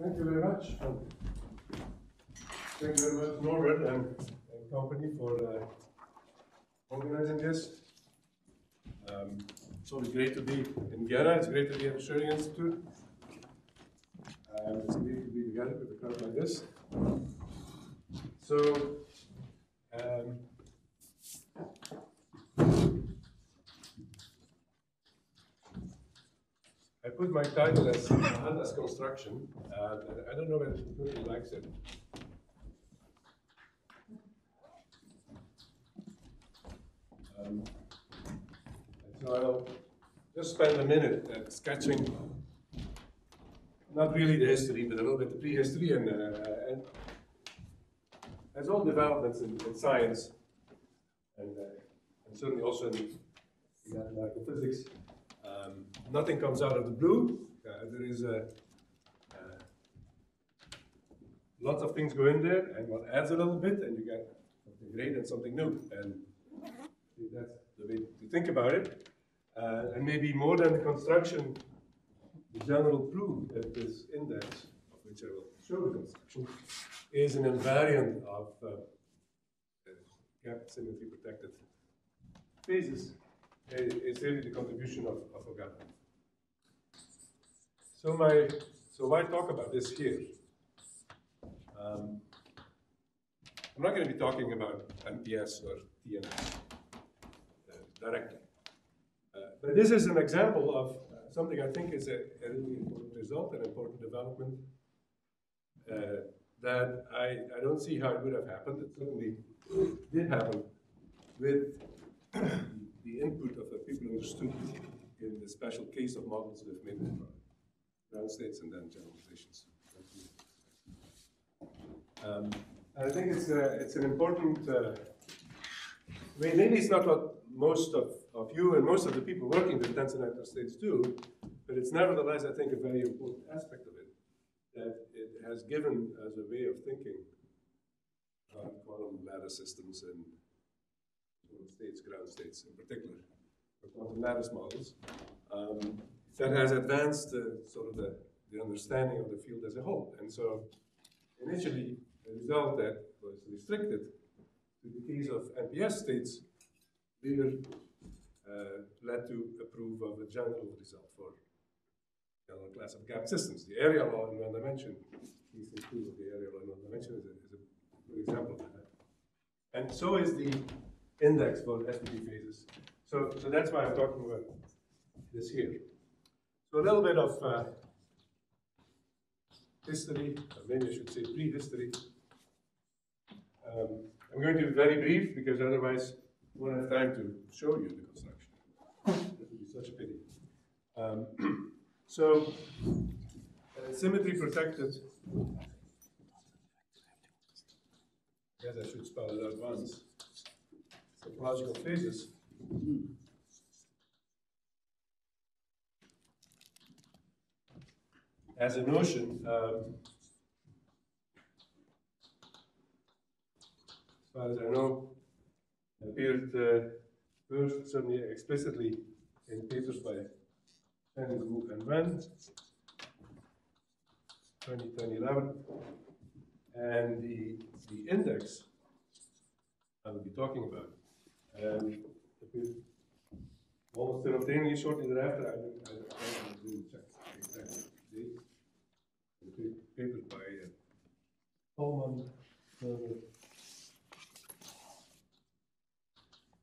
Thank you very much. Thank you very much, Norbert and company, for organizing this. It's always great to be in Vienna. It's great to be at the Schrödinger Institute. It's great to be together with a crowd like this. So, I put my title as Amanda's Construction. I don't know whether the computer likes it. So I'll just spend a minute at sketching, not really the history, but a little bit the prehistory, and as all developments in science, and certainly also in mathematical physics, nothing comes out of the blue. There is lots of things go in there, and one adds a little bit, and you get something great and something new. And that's the way to think about it. And maybe more than the construction, the general proof that this index, of which I will show the construction, is an invariant of gap symmetry protected phases. It's really the contribution of Ogata. So why talk about this here? I'm not going to be talking about MPS or TNS directly, but this is an example of something I think is a really important result, an important development that I don't see how it would have happened. It certainly did happen with the input of the people who understood in the special case of models that have made it ground states and then generalizations. I think it's an important way. Maybe it's not what most of you and most of the people working with tensor states do, but it's nevertheless, I think, a very important aspect of it, that it has given as a way of thinking about quantum lattice systems and states, ground states in particular, for quantum lattice models, that has advanced sort of the understanding of the field as a whole. And so initially, the result that was restricted to the case of MPS states later led to a proof of a general result for general class of gap systems. The area law in one dimension, these things prove the area law in one dimension is a good example of that. And so is the index for SPT phases. So that's why I'm talking about this here. So a little bit of history, or maybe I should say prehistory. I'm going to be very brief because otherwise I won't have time to show you the construction. That would be such a pity. So symmetry protected. I guess I should spell it out once. Topological phases. As a notion, as far as I know, appeared first, certainly explicitly, in papers by Penning Book and Mann, 2011, and the index I will be talking about. Almost simultaneously, shortly thereafter, I didn't check exactly the date. The paper by Holman,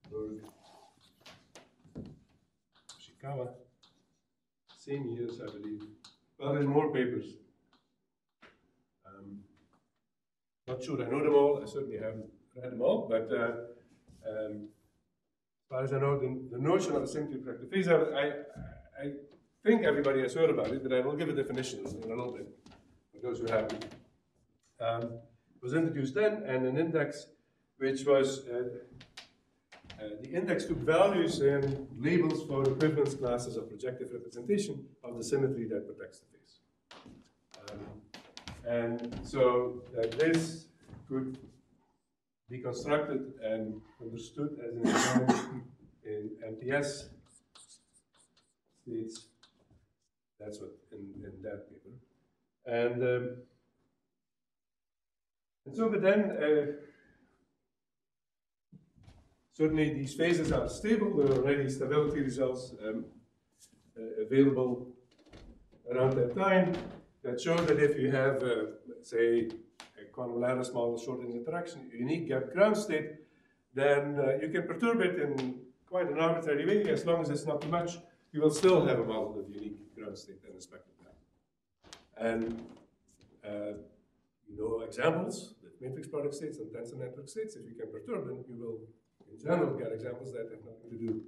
Berg, Oshikawa, same years, I believe. Well, there's more papers. Not sure I know them all. I certainly haven't read them all, but. As far as I know, the notion of a symmetry protected phase, I think everybody has heard about it, but I will give a definition in a little bit for those who haven't. It was introduced then, and an index which was the index took values and labels for equivalence classes of projective representation of the symmetry that protects the phase. And so that this could be constructed and understood as an example in MPS states. That's what in that paper. And so, but then certainly these phases are stable. There are already stability results available around that time that show that if you have, let's say, a quantum lattice model short interaction, unique gap ground state, then you can perturb it in quite an arbitrary way. As long as it's not too much, you will still have a model of unique ground state and a spectral map. And you know examples with matrix product states and tensor network states. If you can perturb them, you will, in general, get examples that have nothing to do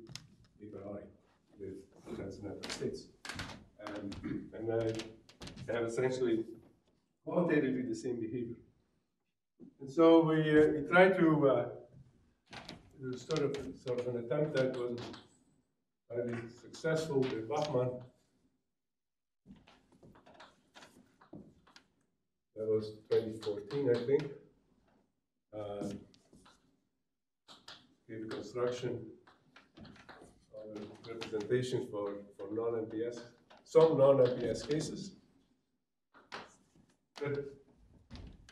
with tensor network states. And I have essentially qualitatively the same behavior. And so we try to sort of an attempt that was highly successful with Bachmann. That was 2014, I think. Gave a construction on a representation for non-MPS, some non-MPS cases. But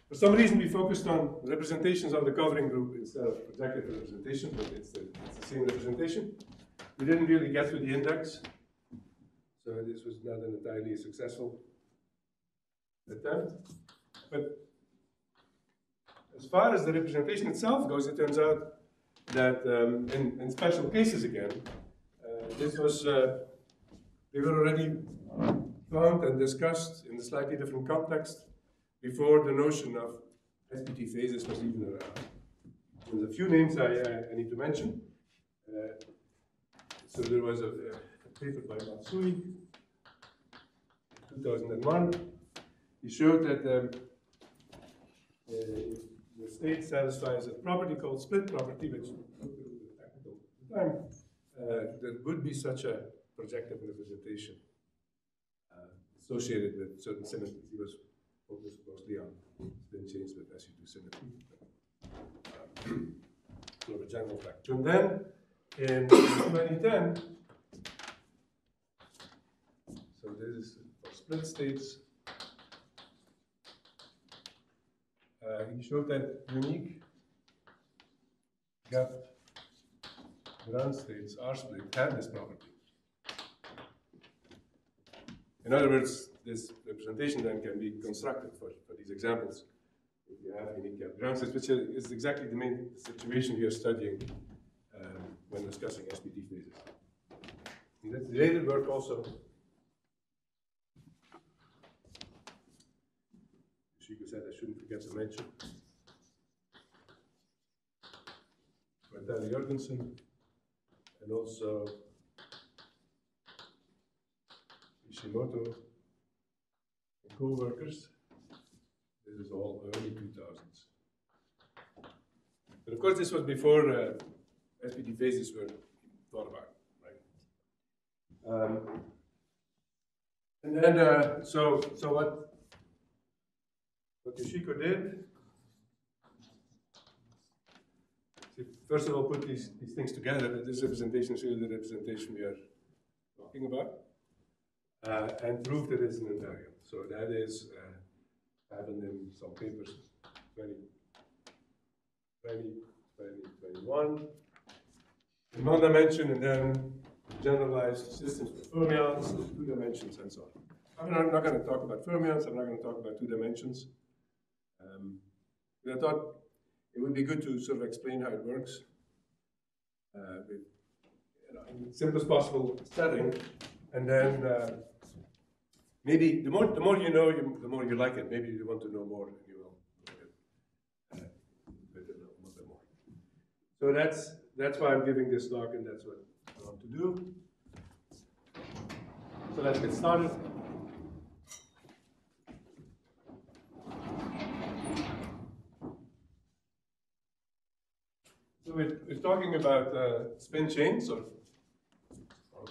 for some reason, we focused on representations of the covering group instead of projective representation, but it's the same representation. We didn't really get to the index, so this was not an entirely successful attempt. But as far as the representation itself goes, it turns out that in special cases again, this was they were already found and discussed in a slightly different context before the notion of SPT phases was even around. There's a few names I need to mention. So there was a paper by Matsui in 2001. He showed that the state satisfies a property called split property, which time, there would be such a projective representation associated with certain symmetries. He was focused mostly on spin chains with SU2 symmetry. Sort of a general fact. And then in 2010, so this is for split states. He showed that unique gap ground states R split have this property. In other words, this representation then can be constructed for these examples. If you have unique gap ground states, which is exactly the main situation we are studying when discussing SPT phases. And that's related work also. Shiko said I shouldn't forget to mention. Amanda Jorgensen, and also Ishimoto and co-workers. This is all early 2000s. But of course, this was before SPT phases were thought about, right? And then, so what Yoshiko did, she first of all put these things together. This representation is really the representation we are talking about, and proved it is an invariant. So that is happened in some papers 2021. One dimension and then generalized systems with fermions, two dimensions, and so on. I'm not going to talk about fermions, I'm not going to talk about two dimensions. I thought it would be good to sort of explain how it works with, in the simplest possible setting. And then maybe the more you know, the more you like it. Maybe you want to know more, and you will know a little bit more. So that's why I'm giving this talk, and that's what I want to do. So let's get started. So we're talking about spin chains or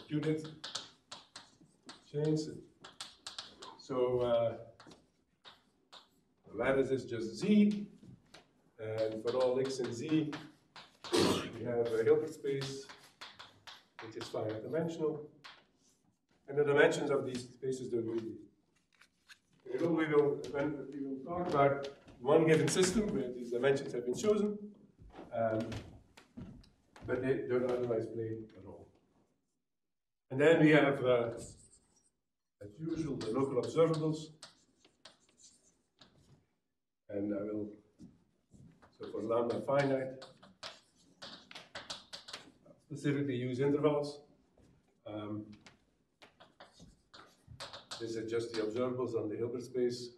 Q-dit chains. So the lattice is just Z, and for all X and Z, we have a Hilbert space, which is finite dimensional. And the dimensions of these spaces don't really we will talk about one given system where these dimensions have been chosen, but they don't otherwise play at all. And then we have, as usual, the local observables. And I will, so for lambda finite, specifically use intervals. These are just the observables on the Hilbert space.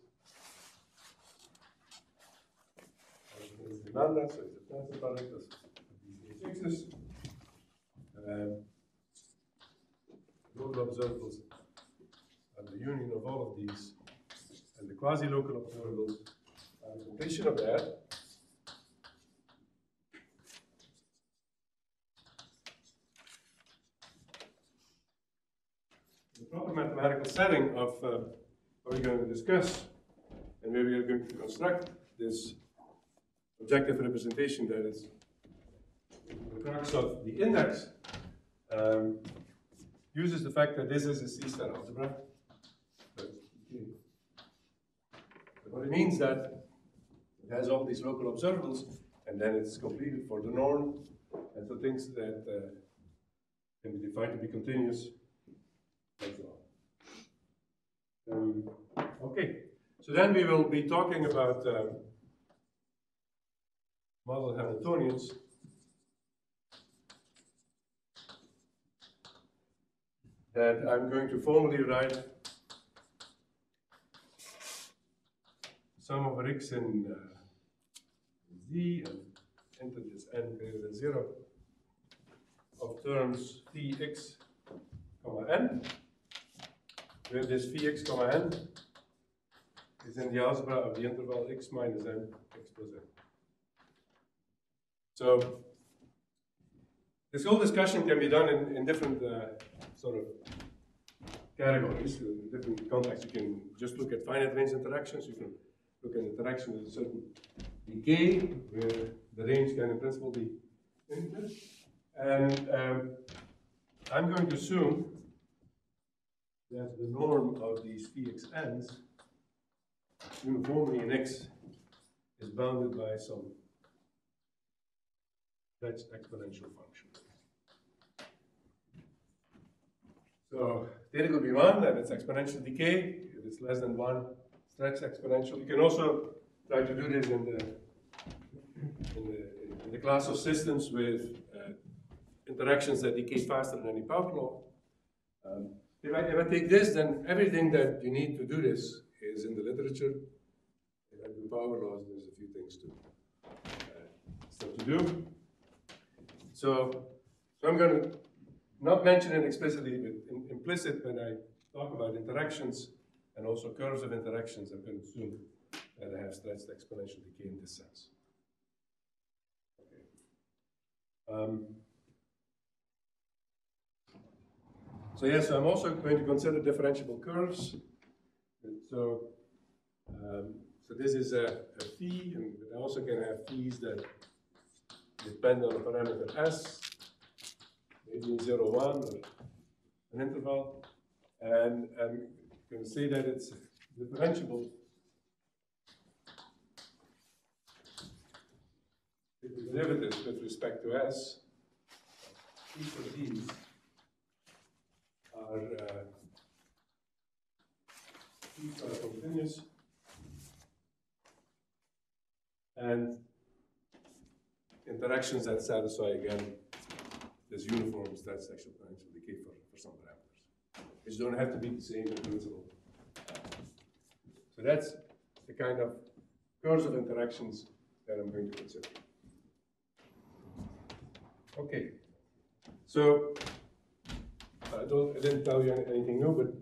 Lambda, so it's a tensor product of these fixes. Local observables are the union of all of these, and the quasi-local observables are the completion of that. The proper mathematical setting of what we're going to discuss, and where we are going to construct this objective representation that is the crux of the index, uses the fact that this is a C star algebra. But what it means that it has all these local observables, and then it's completed for the norm, and so things that can be defined to be continuous, and so on. Okay, so then we will be talking about model Hamiltonians. That I'm going to formally write sum over x in z and integers n greater than 0 of terms Tx, n, where this Vx, n is in the algebra of the interval x minus n, x plus n. So this whole discussion can be done in different sort of categories, different contexts. You can just look at finite range interactions. You can look at interaction with a certain decay, where the range can in principle be infinite. And I'm going to assume that the norm of these Vxn's uniformly in X is bounded by some That's exponential function. So theta could be 1, and it's exponential decay. If it's less than 1, stretch exponential. You can also try to do this in the class of systems with interactions that decay faster than any power law. If I take this, then everything that you need to do this is in the literature. If I do power laws, there's a few things to do. So I'm going to not mention it explicitly, but implicit when I talk about interactions and also curves of interactions, I'm going to assume that I have stretched exponential decay in this sense. Okay. So yes, I'm also going to consider differentiable curves. So this is a phi, and I also can have phis that depend on a parameter S, maybe in 0, 1, or an interval. And I'm going to say that it's differentiable if the derivatives with respect to S, each of these are continuous. And interactions that satisfy, again, this uniform stretched exponential decay for some parameters, which don't have to be the same in principle. So that's the kind of curves of interactions that I'm going to consider. Okay, so I didn't tell you anything new, but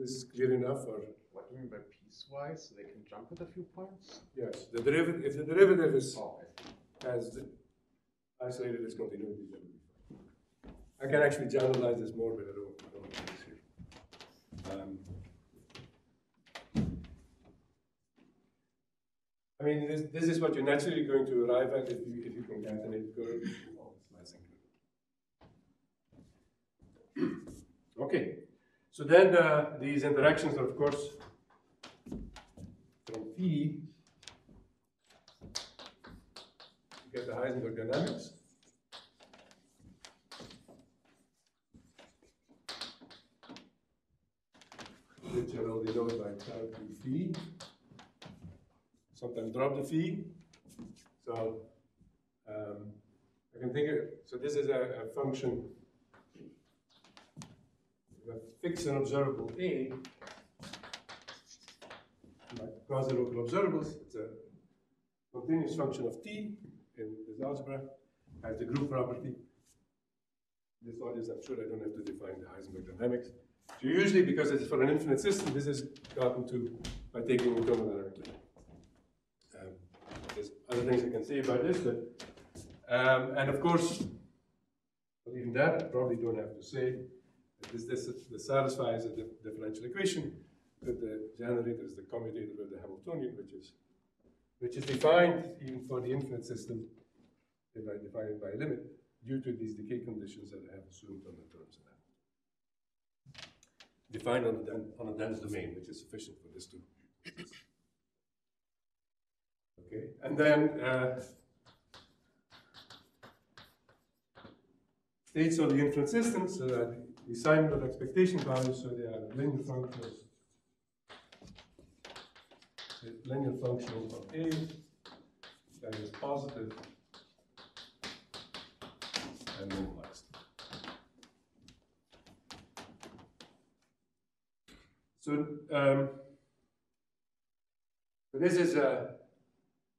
this is clear enough. Or what do you mean by piecewise, so they can jump at a few points? Yes, the derivative, if the derivative is has isolated discontinuity, then I can actually generalize this more, but I don't want to do this here. I mean, this is what you're naturally going to arrive at if you concatenate curves. Okay, So then these interactions are, of course, from P, you get the Heisenberg dynamics. Which are all denoted by tau to phi. Sometimes drop the phi. So I can think of, so this is a function that fixes an observable A. Like quasi-local observables, it's a continuous function of T in this algebra, has the group property. This audience, I'm sure I don't have to define the Heisenberg dynamics. So usually, because it's for an infinite system, this is gotten to by taking a common directly. There's other things I can say about this, but and of course, even that I probably don't have to say. This satisfies a differential equation. But the generator is the commutator of the Hamiltonian, which is defined even for the infinite system, if I define it by a limit, due to these decay conditions that I have assumed on the terms of that. Defined on a dense domain, which is sufficient for this too. Okay, and then states of the infinite system, so that the assignment of expectation values, so they are linear functions. The linear function of A that is positive and normalized. So, this is a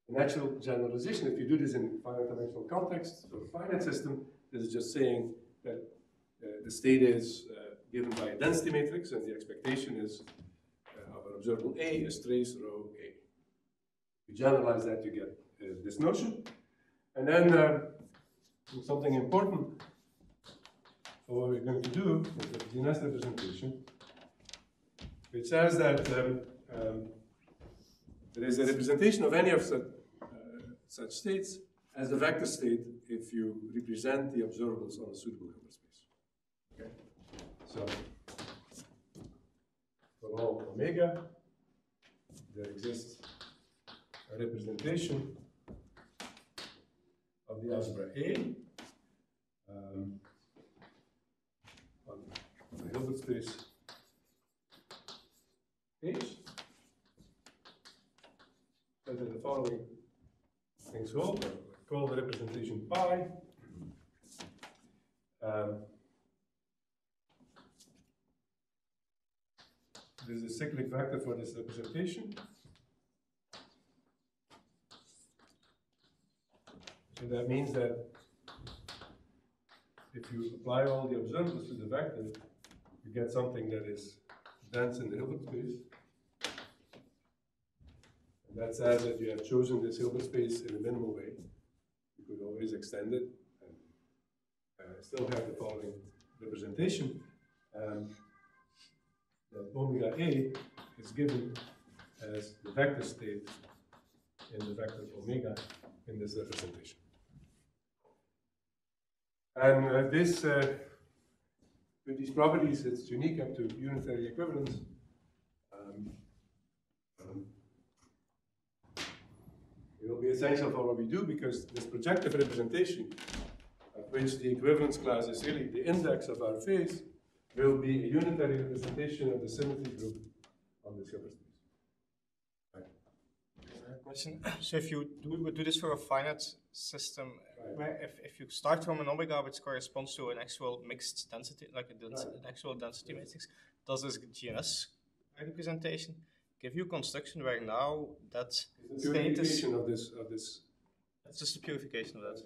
natural generalization. If you do this in finite dimensional context, so a finite system, this is just saying that the state is given by a density matrix, and the expectation is observable A is trace row A. You generalize that, you get this notion. And then something important for what we're going to do is the GNS representation, which says that there is a representation of any of such states as a vector state if you represent the observables on a suitable Hilbert space. Okay? So, for all omega, there exists a representation of the algebra A on the Hilbert space H. So the following things hold. I call the representation pi. There's a cyclic vector for this representation. So that means that if you apply all the observables to the vector, you get something that is dense in the Hilbert space. And that says that you have chosen this Hilbert space in a minimal way. You could always extend it and still have the following representation. That omega A is given as the vector state in the vector omega in this representation. And with these properties, it's unique up to unitary equivalence. It will be essential for what we do because this projective representation, of which the equivalence class is really the index of our phase, will be a unitary representation of the symmetry group on this Hilbert space. Right. Question. So if you would do this for a finite system, right, where if you start from an omega which corresponds to an actual mixed density, like an actual density matrix, does this GNS representation give you a construction where now that state is of this? That's just a purification of that.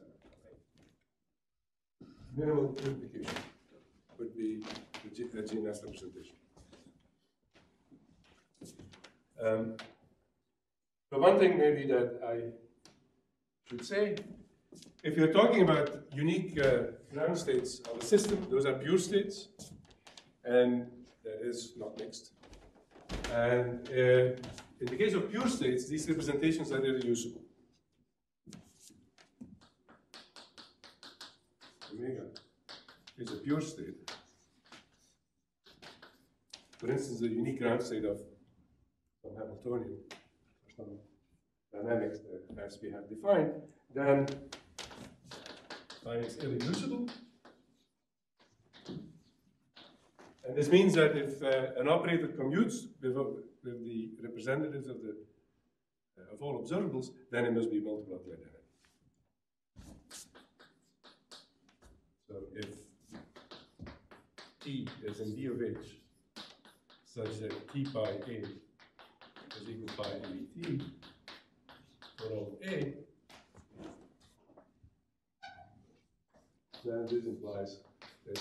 Minimal purification would be the GNS representation. So one thing maybe that I should say, if you're talking about unique ground states of a system, those are pure states, and that is not mixed. And in the case of pure states, these representations are irreducible. Omega is a pure state. for instance, the unique ground state of Hamiltonian or some dynamics that as we have defined, then time is irreducible. And this means that if an operator commutes with the representatives of the of all observables, then it must be multiplied by that. So if T is in D of H such that T pi A is equal to pi AT for all A, then this implies that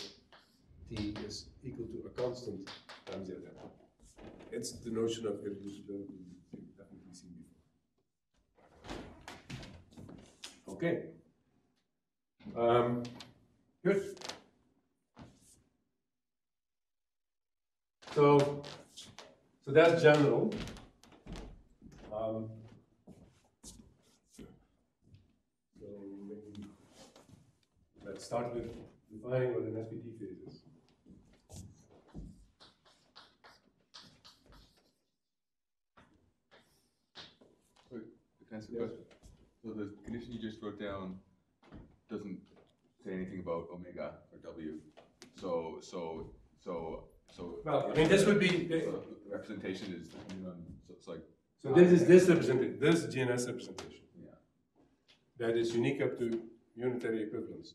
T is equal to a constant times the other. It's the notion of irreducibility we've definitely seen before. Okay. Good. So that's general. So maybe let's start with defining what an SPT phase is. Wait, can I ask a question? So the condition you just wrote down doesn't say anything about omega or W. So well, I mean, this would be the representation is depending on, so it's like. So this is this representation, this GNS representation. Yeah. That is unique up to unitary equivalence.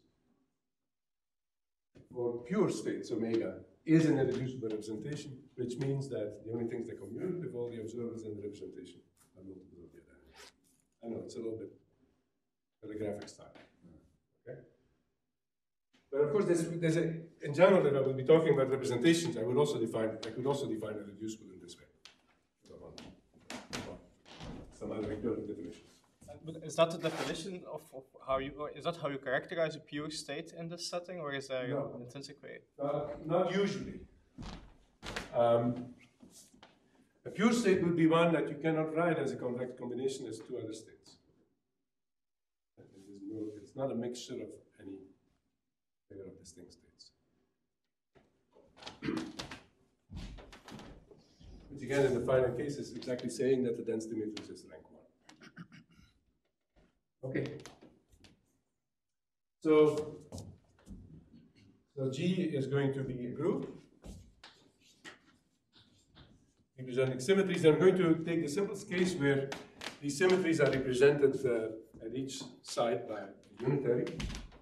For pure states, omega is an irreducible representation, which means that the only things that commute with all the observers in the representation are multiples of the other. I know it's a little bit telegraphic style. But of course, there's a, in general, that I will be talking about representations. I could also define a reducible in this way. Some other definitions. But is that the definition of how you, or is that how you characterize a pure state in this setting, or is there an intrinsic way? Not usually. A pure state would be one that you cannot write as a convex combination as two other states. It's not a mixture of any of distinct states. Which again, in the final case, is exactly saying that the density matrix is rank 1. Okay. So G is going to be a group representing symmetries. I'm going to take the simplest case where these symmetries are represented at each side by unitary.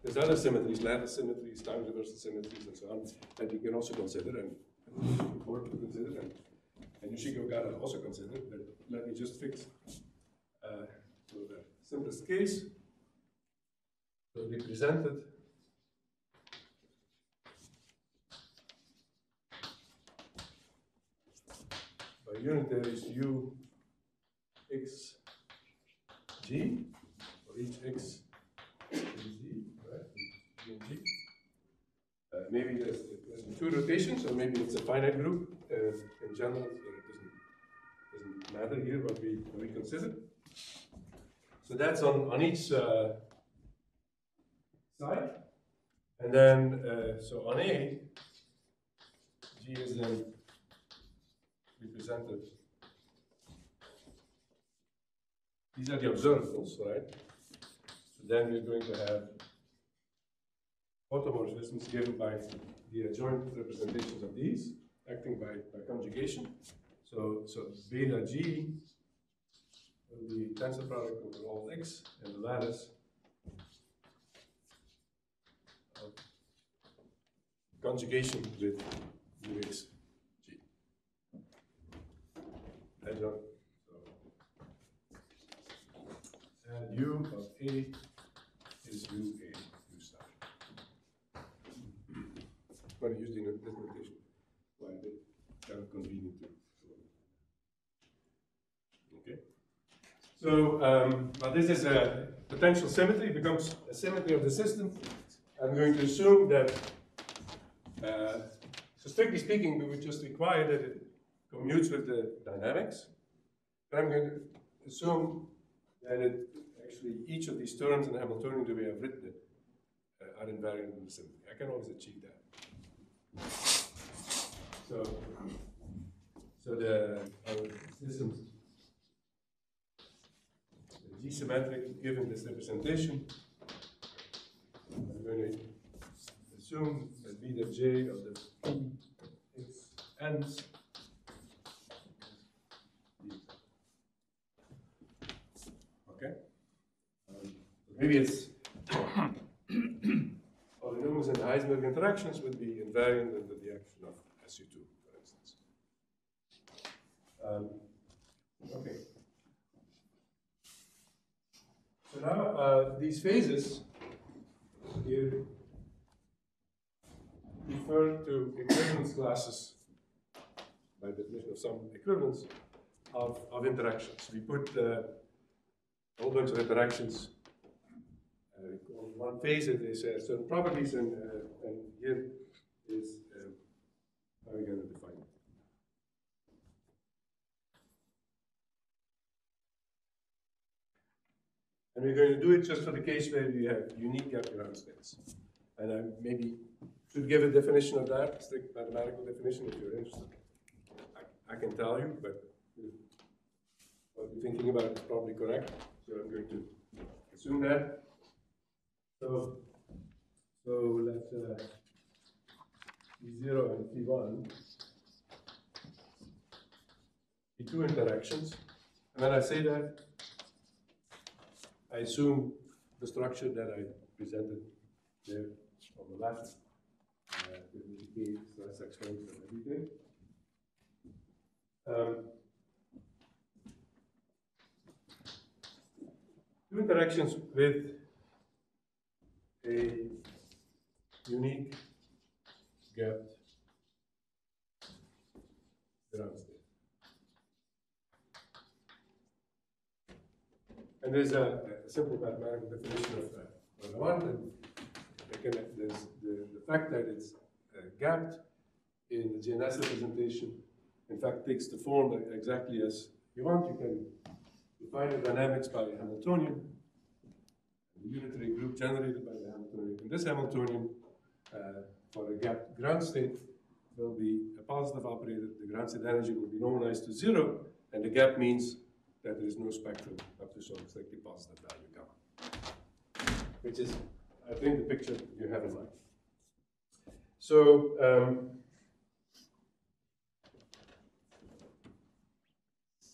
There's other symmetries, lattice symmetries, time reversal symmetries, and so on, that you can also consider, and Borg to consider, and Yoshikawa also considered. But let me just fix so the simplest case. So represented by unitaries U, X, G, or each X, G. Maybe there's two rotations, or maybe it's a finite group. In general, it doesn't matter here what we consider. So that's on each side. And then, so on A, G is then represented. These are the observables, right? So then we're going to have automorphisms given by the adjoint representations of these, acting by conjugation. So beta G will be tensor product over all X and the lattice of conjugation with UX G. Adjoint. And U of A is U A. But I used in this notation. Why is it kind of convenient to? Okay. So, well, this is a potential symmetry. It becomes a symmetry of the system. I'm going to assume that, so strictly speaking, we would just require that it commutes with the dynamics. But I'm going to assume that it actually each of these terms in the Hamiltonian, the way I've written it, are invariant in the symmetry. I can always achieve that. So symmetric given this representation. I'm going to assume that beta j of the X n okay. Maybe it's polynomials and Heisenberg interactions would be invariant under the action of SU2, for instance. Okay. So now these phases here refer to equivalence classes by definition of some equivalence of interactions. We put a whole bunch of interactions on one phase, and they share certain properties, and here is how we're going to define it. And we're going to do it just for the case where we have unique Gapuran states. And I maybe should give a definition of that, strict mathematical definition if you're interested. I can tell you, but what you're thinking about is probably correct. So I'm going to assume that. So let's T0 and T1 be two interactions. And when I say that, I assume the structure that I presented there on the left with the decay slash exponents and everything. Two interactions with a unique gapped ground state. And there's a simple mathematical definition of that. What I want, and the fact that it's gapped in the GNS representation, in fact, takes the form exactly as you want. You can define the dynamics by Hamiltonian, the unitary group generated by the Hamiltonian. And this Hamiltonian, for a gapped ground state, will be a positive operator. The ground state energy will be normalized to zero, and the gap means that there is no spectrum up to some strictly positive value gamma, which is, I think, the picture you have in mind. So,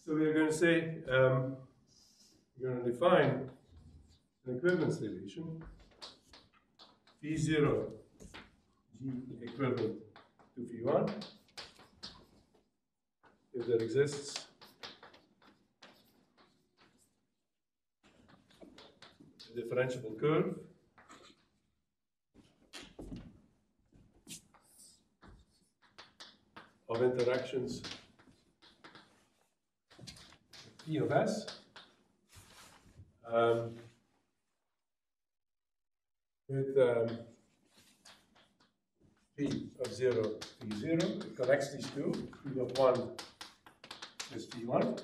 so we are going to say, we're going to define an equivalence relation, P0 G equivalent to P1, if that exists. Differentiable curve of interactions P of S, with P of 0, P0. It connects these two, P of 1 is P1,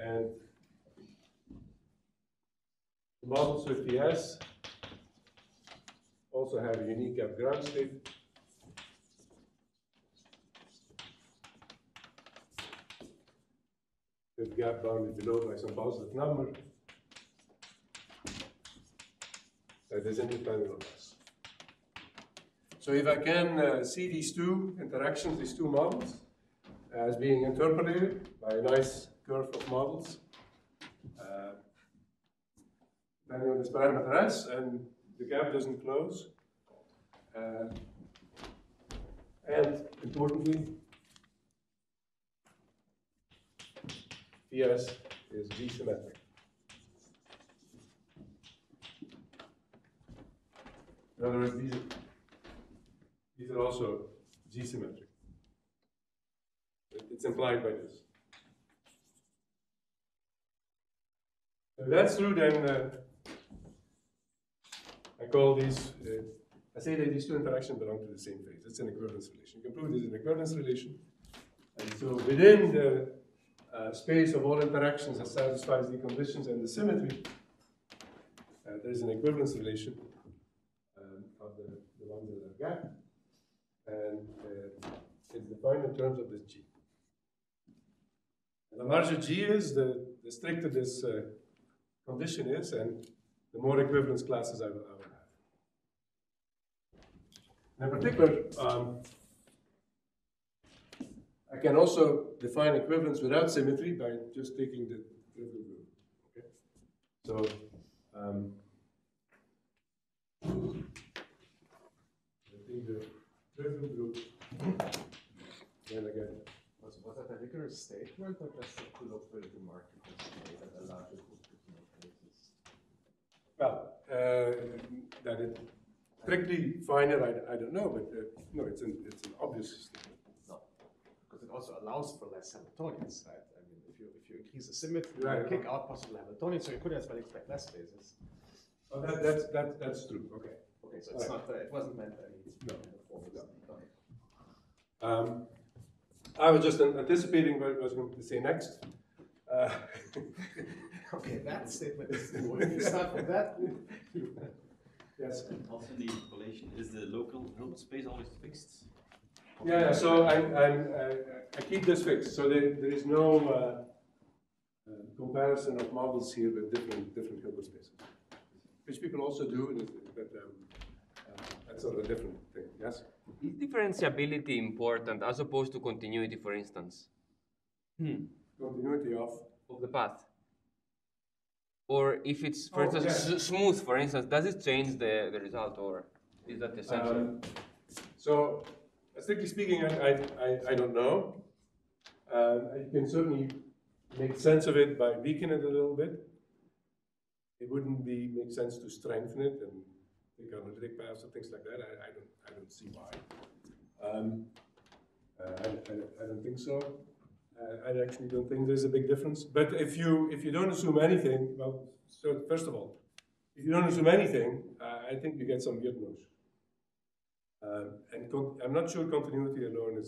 and models with TS also have a unique gap ground state. With gap bounded below by some positive number that is independent of us. So if I can see these two interactions, these two models, as being interpolated by a nice curve of models, depending on this parameter S, and the gap doesn't close. And importantly, PS is G-symmetric. In other words, these are also G-symmetric. It's implied by this. If that's true, then I call these, I say that these two interactions belong to the same phase. It's an equivalence relation. You can prove this is an equivalence relation. And so within the space of all interactions that satisfies the conditions and the symmetry, there is an equivalence relation of the ones that are gapped. And it's defined in terms of this G. The larger G is, the stricter this condition is, and the more equivalence classes I will have. And in particular, I can also define equivalence without symmetry by just taking the trivial group. Okay? So, I think the trivial group, then again. Was that a rigorous statement or just a colloquial remark that a larger group could not exist? Well, that it's strictly finer, I don't know, but no, it's an obvious statement. It also allows for less Hamiltonians, right? I mean, if you increase the symmetry, right, you kick out possible Hamiltonians, so you could as well expect less phases. Oh, that's true. Okay. Okay, so it's not it wasn't meant that no. I was just anticipating what I was going to say next. Okay, that statement is more. If you start with that. Yes. And also the interpolation, is the local Hilbert space always fixed? Yeah, so I keep this fixed. So there is no comparison of models here with different Hilbert spaces, which people also do, but that's sort of a different thing. Yes. Is differentiability important as opposed to continuity, for instance? Continuity of the path, or if it's, for instance, smooth, for instance, does it change the result, or is that essential? So. Strictly speaking, I don't know. You can certainly make sense of it by weakening it a little bit. It wouldn't make sense to strengthen it and take analytic paths or things like that. I don't see why. I don't think so. I actually don't think there's a big difference. But if you don't assume anything, well, so first of all, if you don't assume anything, I think you get some weird noise. And I'm not sure continuity alone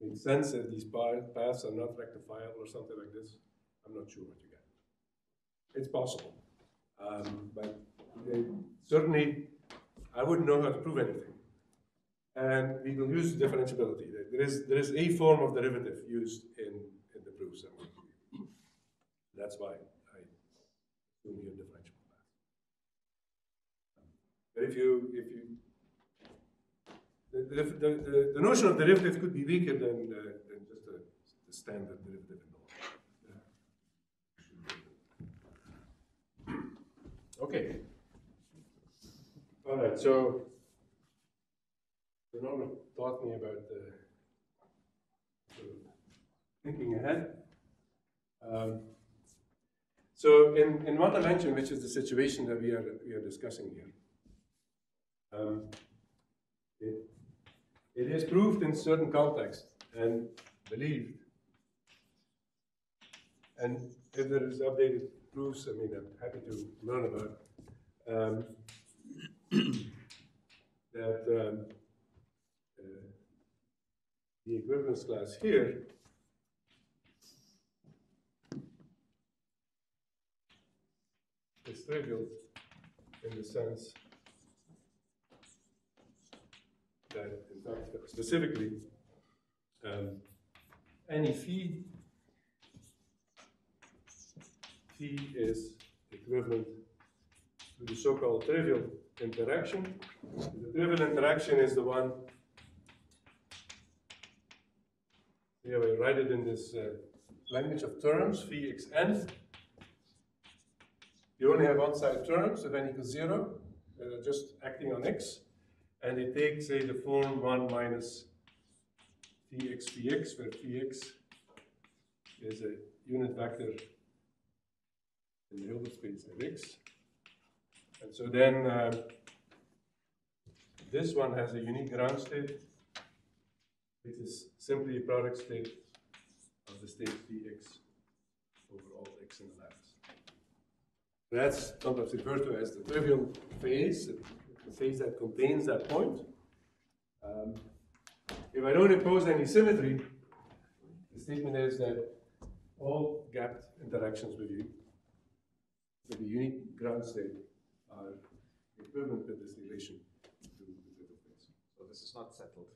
makes sense if these paths are not rectifiable or something like this. I'm not sure what you get. It's possible. But certainly, I wouldn't know how to prove anything. And we will use differentiability. There is a form of derivative used in the proofs. That's why I do here differentiable path. But if you The notion of derivative could be weaker than just the standard derivative law. Okay. All right. So Norman taught me about thinking ahead. So in one dimension, which is the situation that we are discussing here. It is proved in certain contexts and believed. And if there is updated proofs, I mean, I'm happy to learn about that the equivalence class here is trivial in the sense that in fact, specifically, any phi is equivalent to the so-called trivial interaction. The trivial interaction is the one. Here we write it in this language of terms, phi x n. You only have one-side terms of n equals 0 that are just acting on x. And they take, say, the form 1 minus px, where px is a unit vector in the Hilbert space of x. And so then this one has a unique ground state, which is simply a product state of the state px over all x in the labs. That's sometimes referred to as the trivial phase. The phase that contains that point. If I don't impose any symmetry, the statement is that all gapped interactions with the unique ground state are equivalent with this relation to the trivial phase. So this is not settled.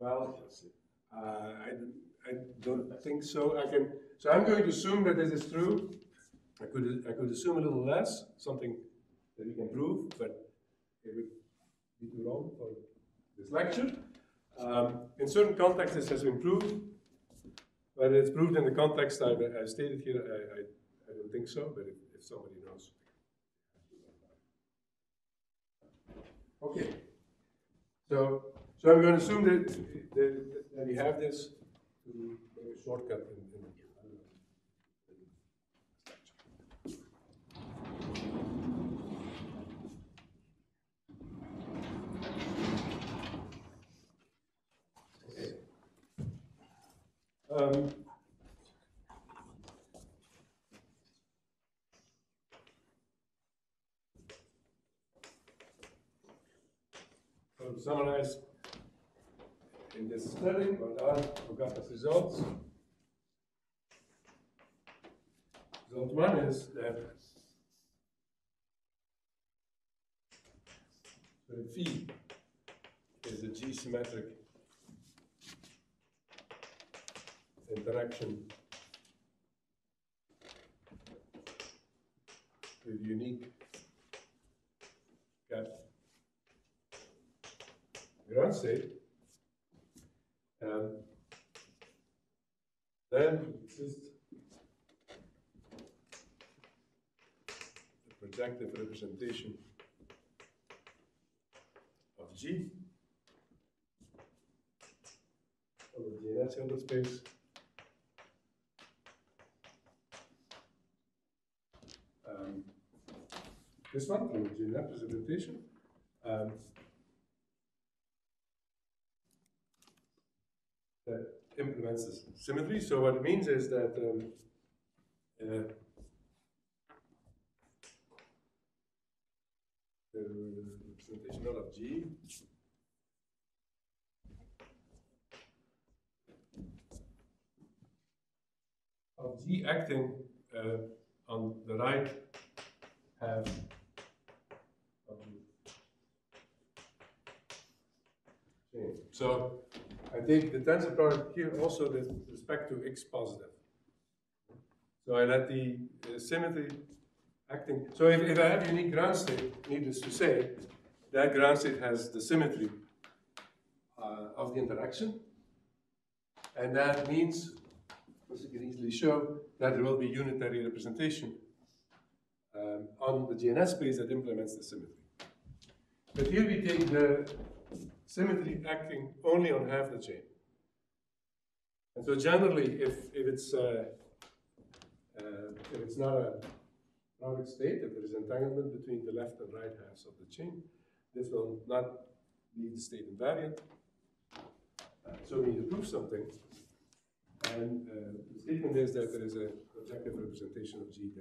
Well, I don't think so. So I'm going to assume that this is true. I could assume a little less, something that we can prove, but it would be too long for this lecture. In certain contexts, this has been proved. Whether it's proved in the context I stated here, I don't think so, but if somebody knows. Okay. So I'm going to assume that we have this to make a shortcut in the so to summarize in this study, what are Ogata's results? Result one is that phi is a G-symmetric interaction with unique cat ground state, and then exists the projective representation of G over the GNS Hilbert space. This one, the GNS representation, that implements this symmetry. So what it means is that the representation not of G acting on the right have okay. So I take the tensor product here also with respect to x positive. So I let the symmetry acting. So if I have unique ground state, needless to say, that ground state has the symmetry of the interaction. And that means, as you can easily show, that there will be unitary representation on the GNS space that implements the symmetry. But here we take the symmetry acting only on half the chain. And so generally, if it's not a crowded state, if there is entanglement between the left and right halves of the chain, this will not leave the state invariant. So we need to prove something. And the statement is that there is a projective representation of G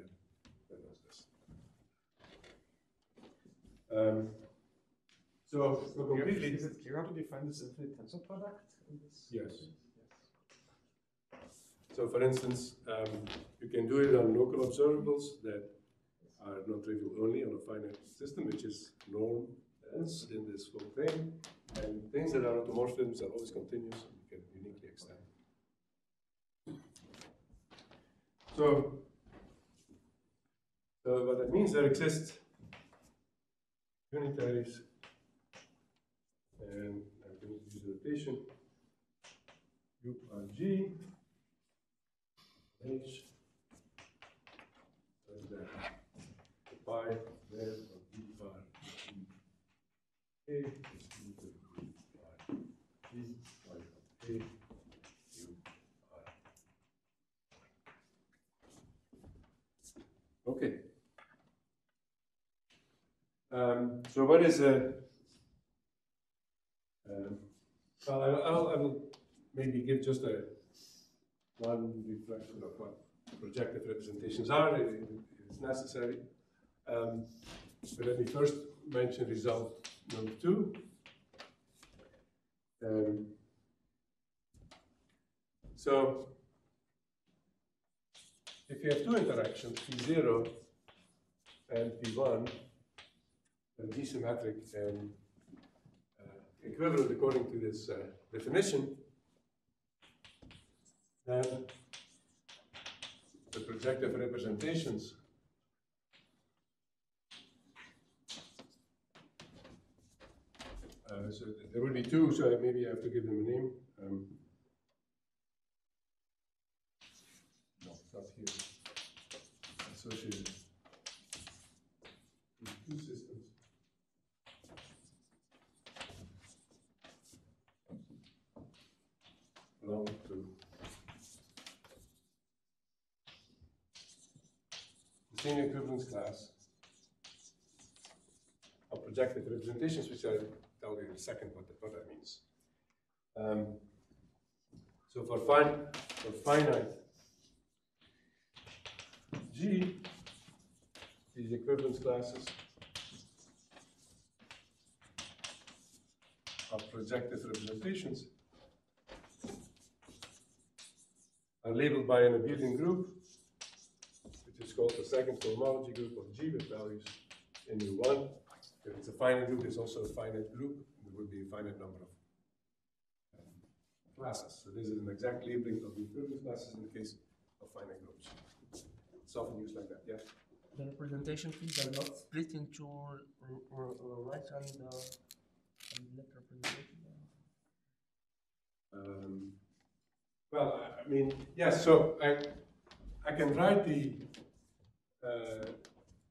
there. So completely. Is it clear how to define this infinite tensor product? Yes. So, for instance, you can do it on local observables that are not trivial only on a finite system, which is known as in this whole thing. And things that are automorphisms are always continuous and you can uniquely extend. So what that means, there exists unitaries, and I'm going to use the notation U R G H such that the pi there of D bar G A is equal to D bar G pi of A U R. Okay. So what is a? Well, I will maybe give just a one reflection of what projective representations are, if it's necessary. But let me first mention result number two. So if you have two interactions, P0 and P1. G-symmetric and equivalent according to this definition, than the projective representations so there would be two, so maybe I have to give them a name. No, not here. Associated with two systems. Along to the same equivalence class of projective representations, which are tell you in a second what that means. So for finite G, these equivalence classes of projective representations are labeled by an abelian group, which is called the second cohomology group of G with values in U1. If it's a finite group, it's also a finite group. There would be a finite number of classes. So this is an exact labeling of the equivalence classes in the case of finite groups. It's often used like that, yeah? The representation fields are not split into right and left representation? Well, I mean, yes, yeah, so I can write the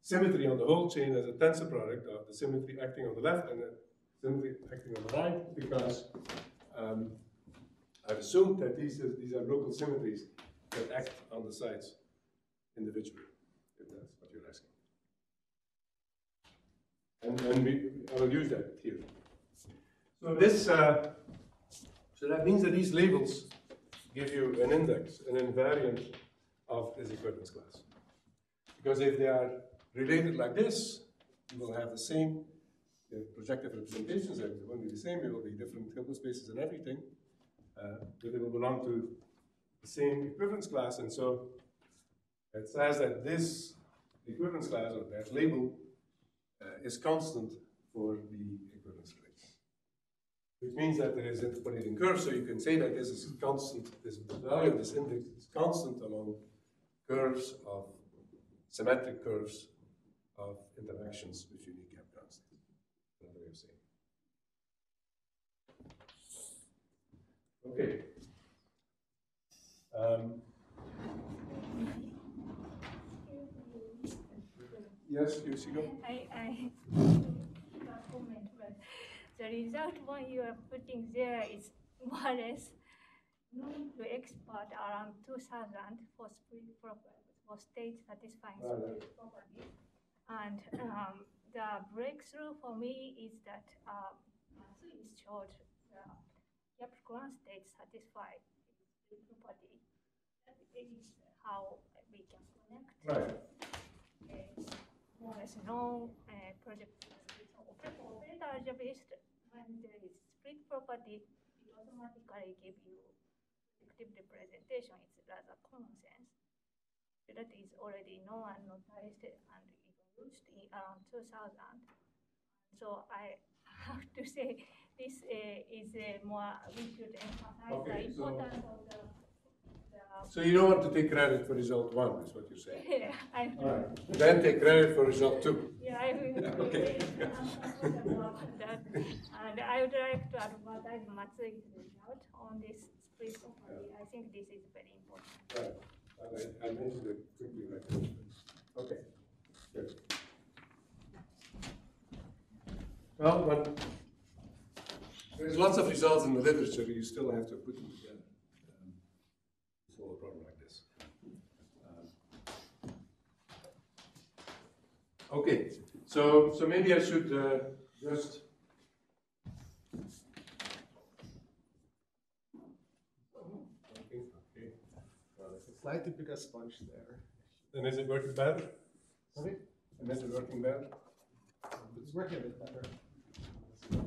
symmetry on the whole chain as a tensor product of the symmetry acting on the left and the symmetry acting on the right, because I've assumed that these are local symmetries that act on the sides individually, if that's what you're asking. And I will use that here. So this, so that means that these labels give you an index, an invariant of this equivalence class. Because if they are related like this, you will have the same projective representations. They won't be the same. They will be different tuple spaces and everything, but they will belong to the same equivalence class. And so it says that this equivalence class or that label is constant for the equivalence class, which means that there is interpolating curves. So you can say that this is constant. This value of this index is constant along curves of symmetric curves of interactions with unique gap constants. Another way of saying it. Okay. Yes, you see, go. I comment, but the result one you are putting there is more or less known to expert around 2000 for spring problem. State satisfying property, and the breakthrough for me is that Matsui showed the gap ground state satisfying property. That is how we can connect more or less known project operator algebra. When there is split property, it automatically gives you predictive representation. It's rather common sense. That is already known and noticed and used in around 2000. So I have to say this is more, we should emphasize the importance of the... So you don't want to take credit for result one, is what you're saying? Yeah, I do. Right. Then take credit for result two. Yeah, I will. Okay. That. And I would like to advertise Matsui's result on this split property. I think this is very important. Right. I mentioned it quickly like this. Okay. Good. Well, when there's lots of results in the literature, you still have to put them together to solve a problem like this. Okay. So maybe I should just. Slightly bigger sponge there. And is it working better? Sorry? And is it working better? It's working a bit better.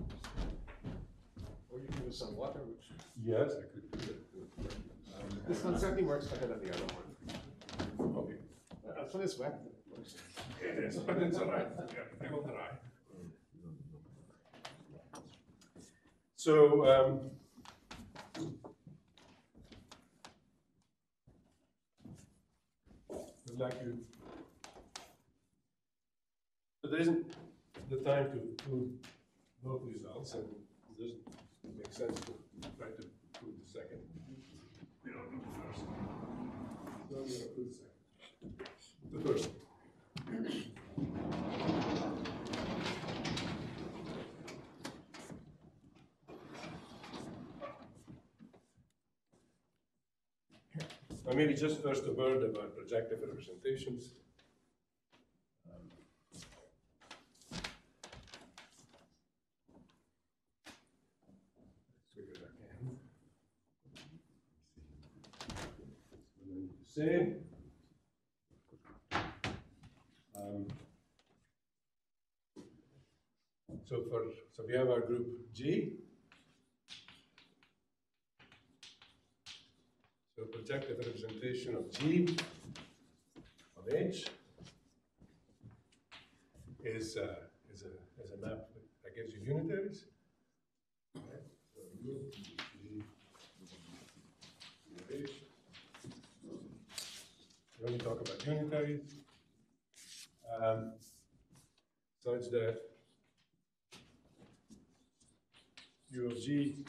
Or you can use some water, which... Yes, I could do that. This one certainly works better than the other one. Okay. This one is wet. It works. It is, but it's all right. Yeah, it will dry. So, like you. But there isn't the time to prove both results, and it doesn't make sense to try to prove the second. We don't do the first. No, we don't prove the second. The first. Or maybe just first a word about projective representations. Let's figure that again. And then you say, so we have our group G. So projective representation of G of H is a map that gives you unitaries. Right? So group G of H. We only talk about unitaries. Such that U of G,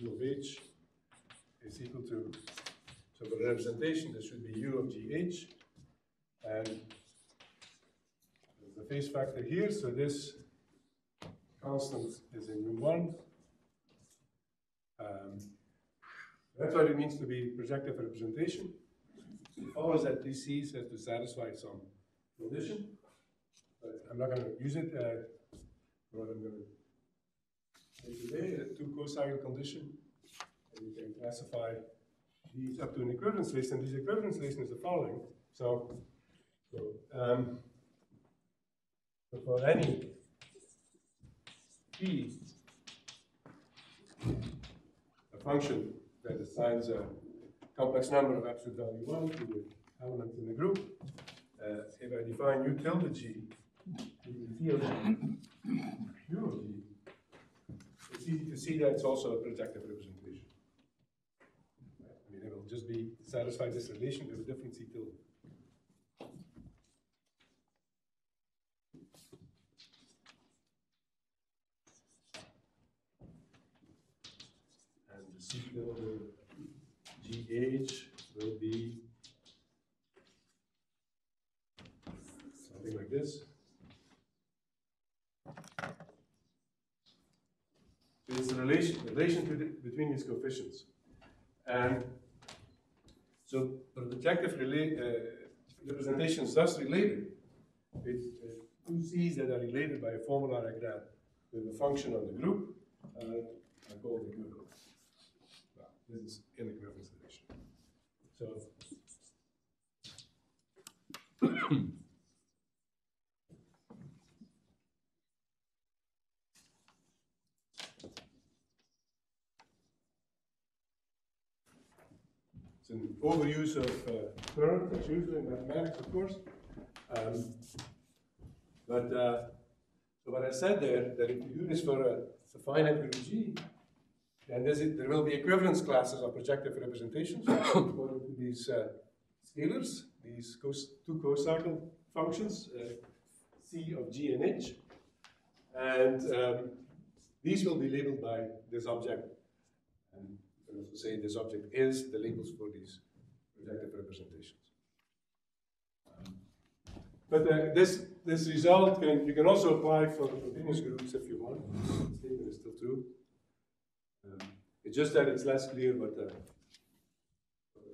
U of H is equal to, so for the representation, this should be U of GH, and the phase factor here, so this constant is in U1. That's what it means to be projective representation. Always that DCs have to satisfy some condition, but I'm not going to use it for what I'm going to say today, a two cosine condition, and you can classify these up to an equivalence list, and this equivalence list is the following. So for any p, a function that assigns a complex number of absolute value 1 to the elements in the group, if I define u tilde g, u of g, it's easy to see that it's also a projective representation. It will just be satisfy this relation with a different C tilde. And the C tilde GH will be something like this. So it's a relation between these coefficients. And so the projective representations thus related, it's two C's that are related by a formula like that with a function on the group, I call the group. Well, this is in equivalence relation. So it's an overuse of terms, as usual in mathematics, of course. So what I said there, that if you do this for a finite group G, then there will be equivalence classes of projective representations according to these scalars, these two co-cycle functions, C of G and H. And these will be labeled by this object. And say this object is the labels for these projective representations. But this result, you can also apply for continuous groups if you want. The statement is still true. It's just that it's less clear what the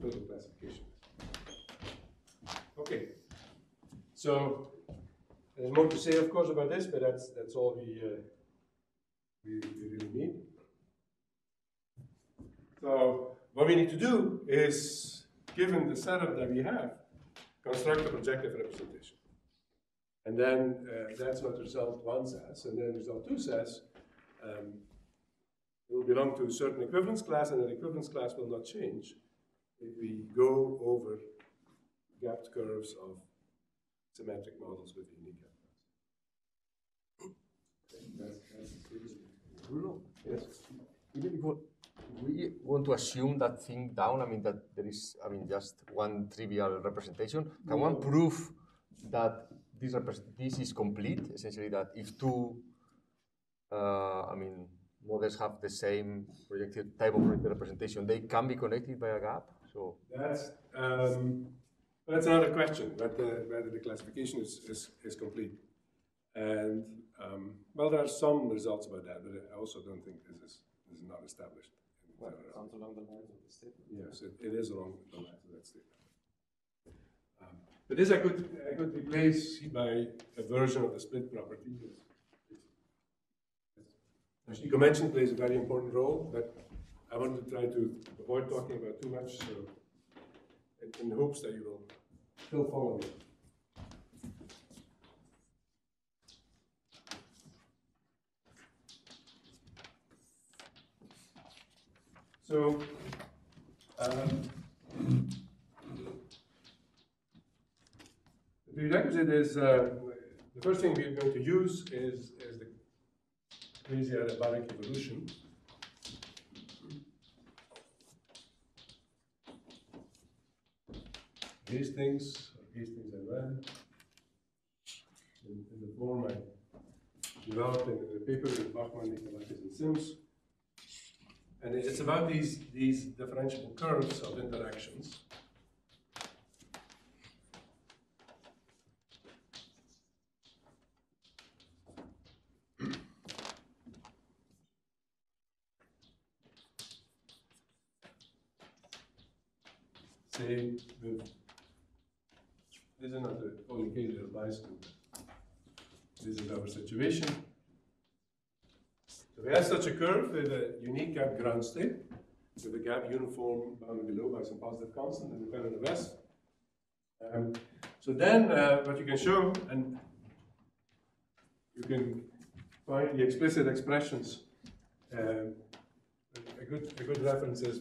total classification is. Okay. So there's more to say, of course, about this, but that's all we really need. So what we need to do is, given the setup that we have, construct a projective representation. And then that's what result 1 says. And then result 2 says it will belong to a certain equivalence class, and that equivalence class will not change if we go over gapped curves of symmetric models with unique gapped curves. Yes. We will want to assume that thing down? I mean, that there is, I mean, just one trivial representation. Can one prove that this is complete? Essentially, that if two, I mean, models have the same projected type of representation, they can be connected by a gap. So that's another question. Whether the classification is complete. And well, there are some results about that, but I also don't think this is not established. Well, it sounds along the lines of the statement. Yes, it is along the lines of that statement. But this I could replace by a version of the split property. As Nico mentioned, plays a very important role, but I want to try to avoid talking about too much, so in the hopes that you will still follow me. So, the prerequisite is the first thing we're going to use is the quasi-adiabatic evolution. These things I read in the form I developed in the paper with Bachmann, Oshikawa, and Sims. And it's about these differentiable curves of interactions. Say, this is not the only case that applies to. This is our situation. We have such a curve with a unique gap ground state, with a gap uniform bounded below by some positive constant and dependent on the rest. So then what you can show, and you can find the explicit expressions. A good reference is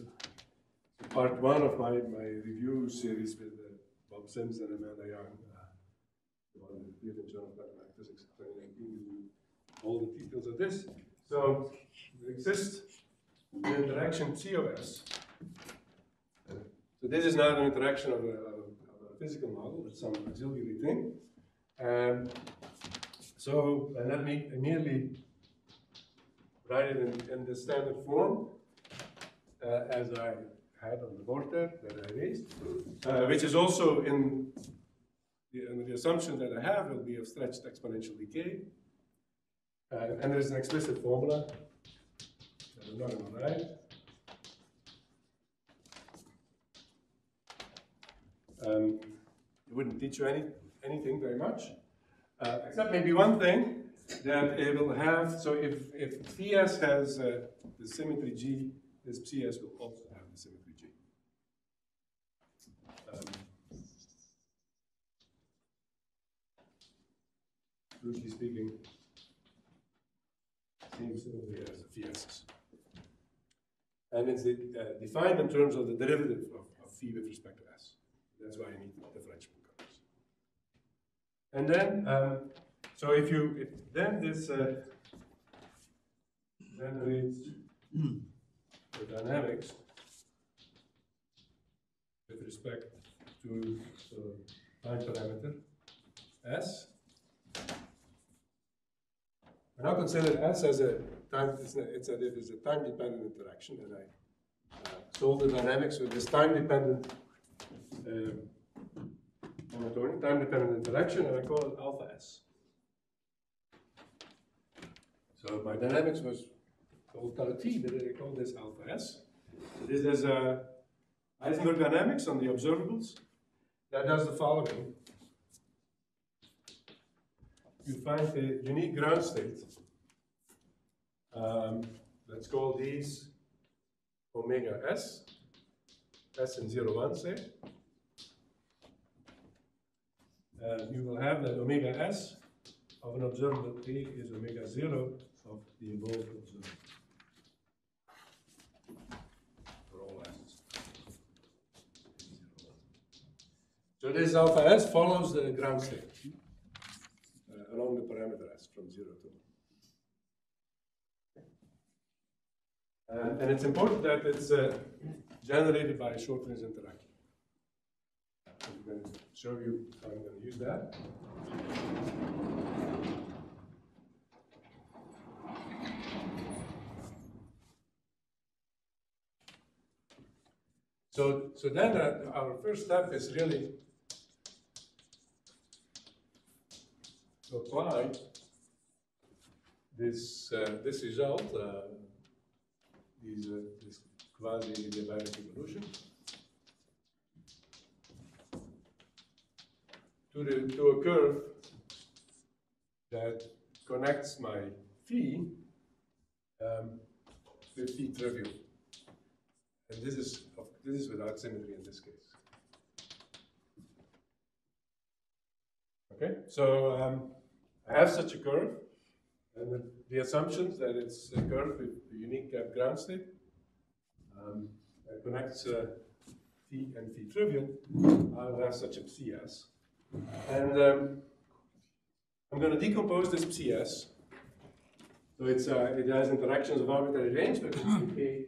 part one of my review series with Bob Sims and Amanda Young, the Journal of Mathematics and Physics 2019, all the details of this. So there exists an interaction COS. So this is not an interaction of a physical model, it's some auxiliary thing. So let me merely write it in the standard form as I had on the board there that I raised, which is also under the assumption that I have will be of stretched exponential decay. And there's an explicit formula that I'm not going to write. It wouldn't teach you anything very much, except maybe one thing that it will have. So if Ts has the symmetry G, this Cs will also have the symmetry G. Loosely speaking. And it's defined in terms of the derivative of phi with respect to s. That's why you need differentiable curves. And then, so then reads the dynamics with respect to time parameter s. I now consider S as a time-dependent interaction, and I solve the dynamics with this time-dependent interaction, and I call it alpha S. So my dynamics was called tau T, but I call this alpha S. So this is Heisenberg dynamics on the observables that does the following. You find a unique ground state. Let's call these omega s in 0, 1, say. You will have that omega s of an observable A is omega 0 of the involved observable for all s. So this alpha s follows the ground state along the parameter s from 0 to 1. And it's important that it's generated by a short range interaction. I'm going to show you how I'm going to use that. So then our first step is really to apply this this result, this quasi-linear evolution, to a curve that connects my phi with phi trivial. And this is without symmetry in this case. Okay, so I have such a curve, and the assumptions that it's a curve with a unique ground state that connects phi and phi trivial. I'll have such a CS, and I'm going to decompose this CS. So it's it has interactions of arbitrary range, but it's okay.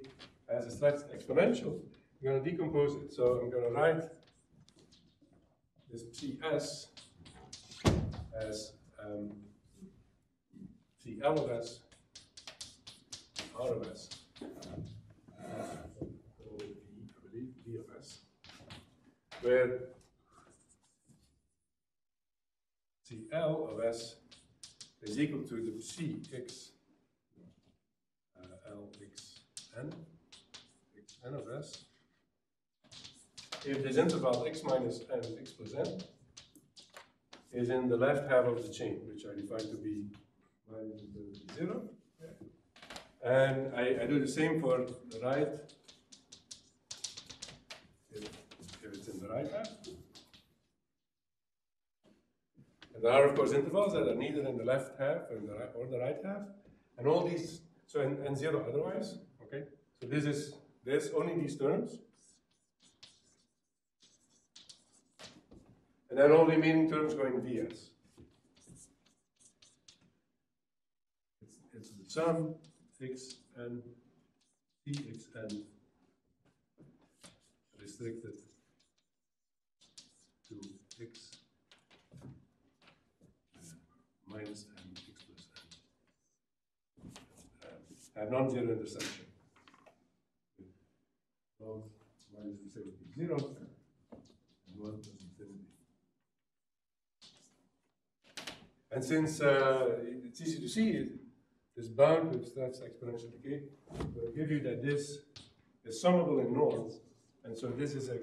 As a slight exponential, I'm going to decompose it. So I'm going to write this Ps as Cl of S, R of S, or D of S, where Cl of S is equal to the Cx Lxn. N of S, if this interval x minus n and x plus n is in the left half of the chain, which I define to be minus infinity 0. And I do the same for the right, if it's in the right half. And there are, of course, intervals that are neither in the left half or the right half. And all these, so n0 otherwise, okay? So this is. There's only these terms, and then all the remaining terms go in DS. It's the sum x and Cxn restricted to x minus n, x plus n, have non-zero intersection. Of minus infinity 0 and 1 plus infinity. And since it's easy to see, this bound with that exponential decay will give you that this is summable in norms. And so this is a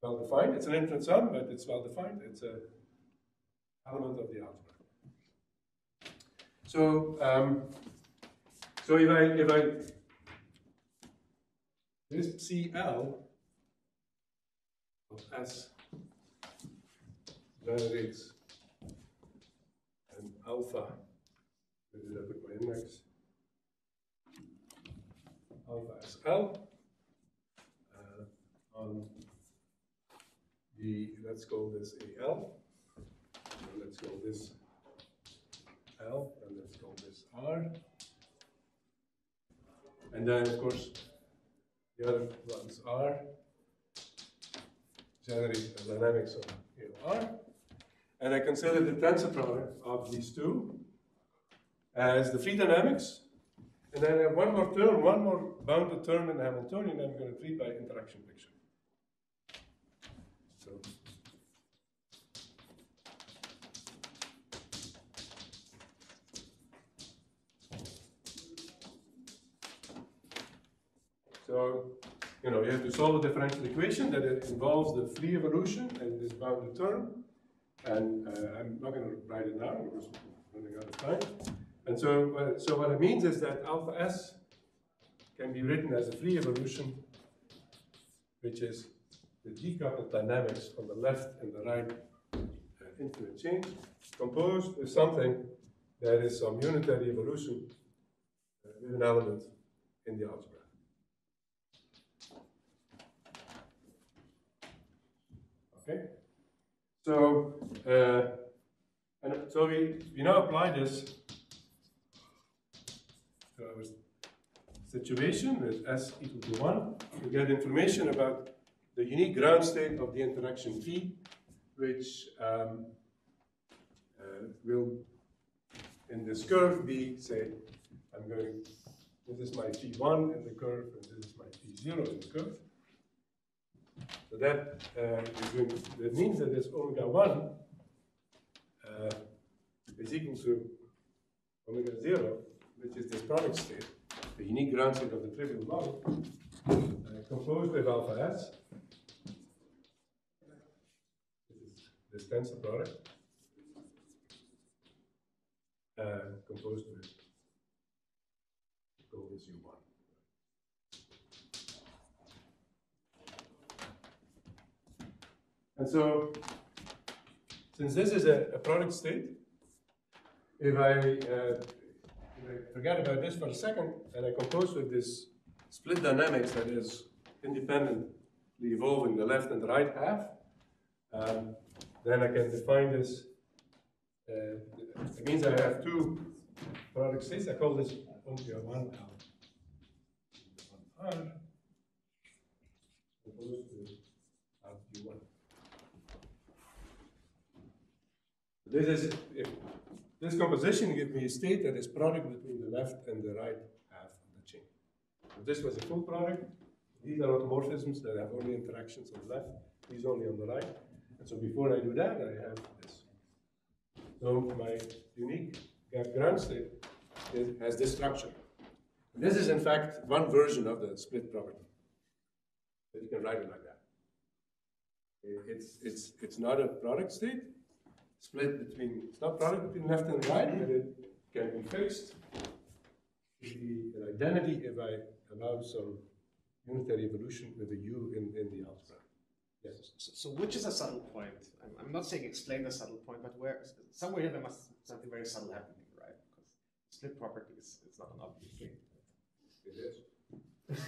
well defined. It's an infinite sum, but it's well defined. It's an element of the algebra. So if I this Cl of S generates an alpha. Where did I put my index? Alpha SL on the, let's call this AL, and let's call this L, and let's call this R. And then, of course, the other ones are generated the dynamics of ALR. And I consider the tensor product of these two as the free dynamics. And then I have one more term, one more bounded term in the Hamiltonian I'm going to treat by interaction picture. So you have to solve a differential equation that involves the free evolution and this bounded term. And I'm not going to write it now because we're running out of time. And so what it means is that alpha S can be written as a free evolution, which is the decoupled dynamics on the left and the right infinite chain, composed with something that is some unitary evolution with an element in the algebra. Okay. So, and so we now apply this to our situation with S equal to 1, we get information about the unique ground state of the interaction P, which will, in this curve, be, say, I'm going, this is my P1 in the curve, and this is my P0 in the curve. So that, that means that this omega 1 is equal to omega 0, which is this product state, the unique ground state of the trivial model, composed of alpha S, this tensor product, composed with goal is U1. And so, since this is a product state, if I forget about this for a second and I compose with this split dynamics that is independently evolving the left and the right half, then I can define this. It means I have two product states. I call this omega 1 L 1 R to U1. This is, if this composition gives me a state that is product between the left and the right half of the chain. If this was a full product, these are automorphisms that have only interactions on the left, these only on the right. And so before I do that, I have this. So my unique ground state has this structure. And this is, in fact, one version of the split property. So you can write it like that. It's not a product state. It's not product between left and right, but it can be fixed. The identity if I allow some unitary evolution with a U in the algebra. Yes. So which is a subtle point? I'm not saying explain the subtle point, but where somewhere here there must be something very subtle happening, right? Because split property is not an obvious thing. It is.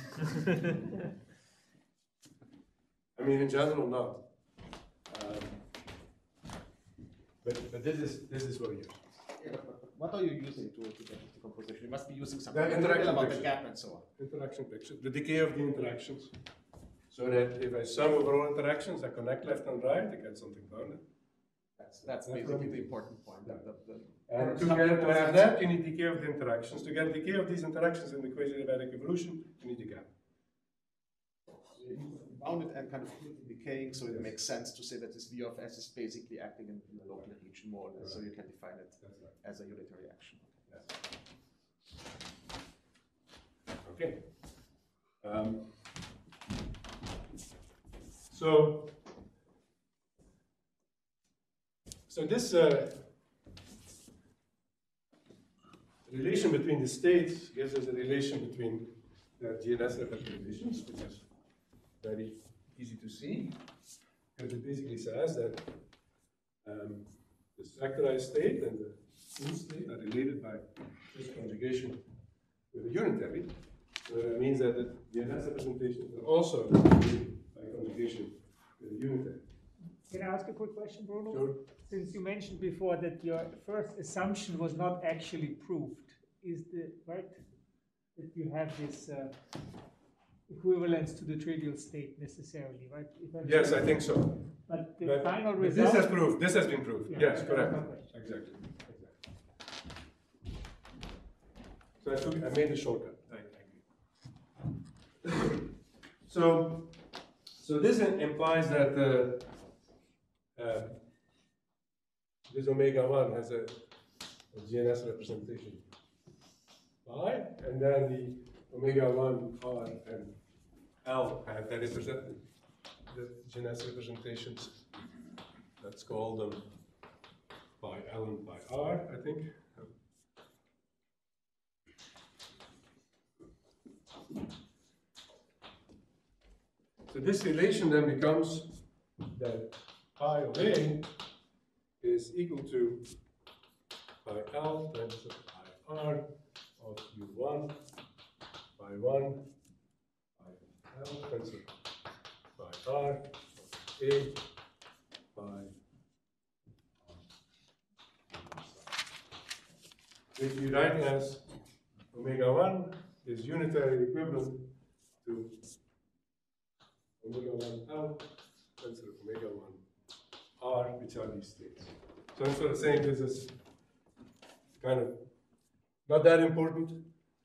I mean, in general, not. But this is what we use. Yeah, what are you using to get the composition? You must be using something about the gap and so on. Interaction picture, the decay of the interactions. So that if I sum over all interactions, I connect left and right, I get something bounded. That's basically the important point. Yeah. And to have that, you need decay of the interactions. To get decay of these interactions in the quasi-adiabatic evolution, you need a gap. Bounded and kind of decaying, so it makes sense to say that this V of S is basically acting in the local region more or less, so you can define it as a unitary action. Yes. Okay. So this relation between the states gives us a relation between the GNS representations, which is very easy to see, because it basically says that the factorized state and the full state are related by this conjugation with the unitary. So that means that the GNS representations are also related by conjugation with the unitary. Can I ask a quick question, Bruno? Sure. Since you mentioned before that your first assumption was not actually proved, is the right that you have this equivalence to the trivial state necessarily, right? Yes, I think so. But the final result... This has been proved. Yeah, yes, correct. Exactly. So I made a shortcut. Thank you. So this implies that this omega 1 has a GNS representation phi, and then the omega 1 R and L have that represented the GNS representations. Let's call them by L and by R, I think. So this relation then becomes that pi of A is equal to pi L times pi R of U1 by 1, by L, pencil, by R, by A, by R. If you write as omega 1 is unitary equivalent to omega 1 L and sort of omega 1 R, which are these states. So I'm sort of saying this is kind of not that important